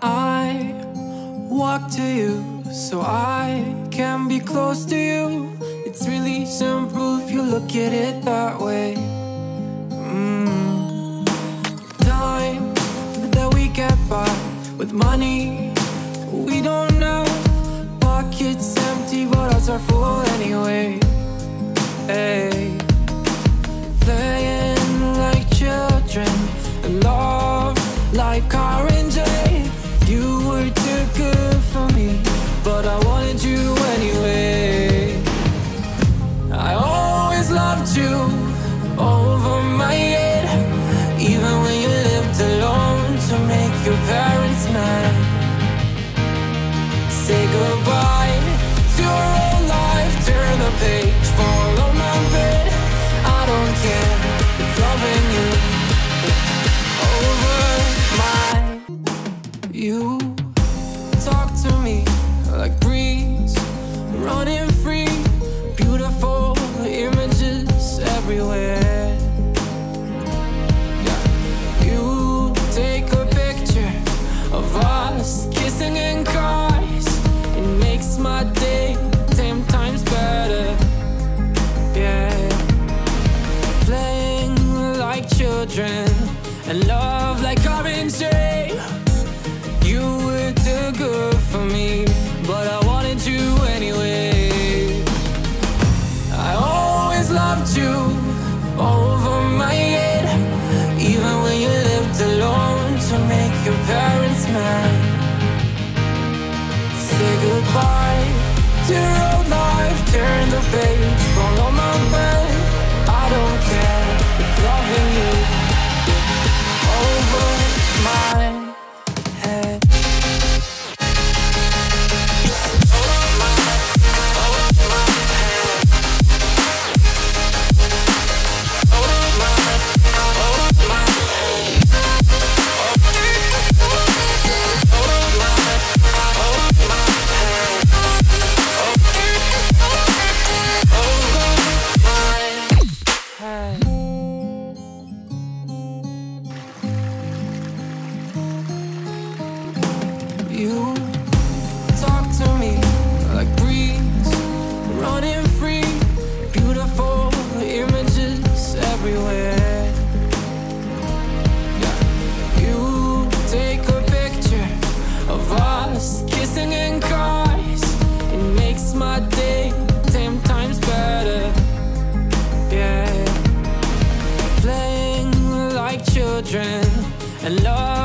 I walk to you so I can be close to you. It's really simple if you look at it that way. Time that we get by with money we don't know. Pockets empty but hearts are full anyway. Hey, playing like children and love like orange. You were too good for me, but I wanted you anyway. I always loved you over my head, even when you lived alone to make your parents mad. Say goodbye to your old life, turn the page, fall on my bed. I don't care if loving you over my. You talk to me like breeze, running free, beautiful images everywhere. You take a picture of us kissing in cars. It makes my day 10 times better. Yeah, playing like children and love like orange. You were too good for me, but I wanted you anyway. I always loved you over my head, even when you lived alone to make your parents mad. Say goodbye to your old life, turn the page, follow my bed. I don't care if loving you over my. You talk to me like breeze, running free, beautiful images everywhere. You take a picture of us kissing in cars. It makes my day 10 times better. Yeah, playing like children and love.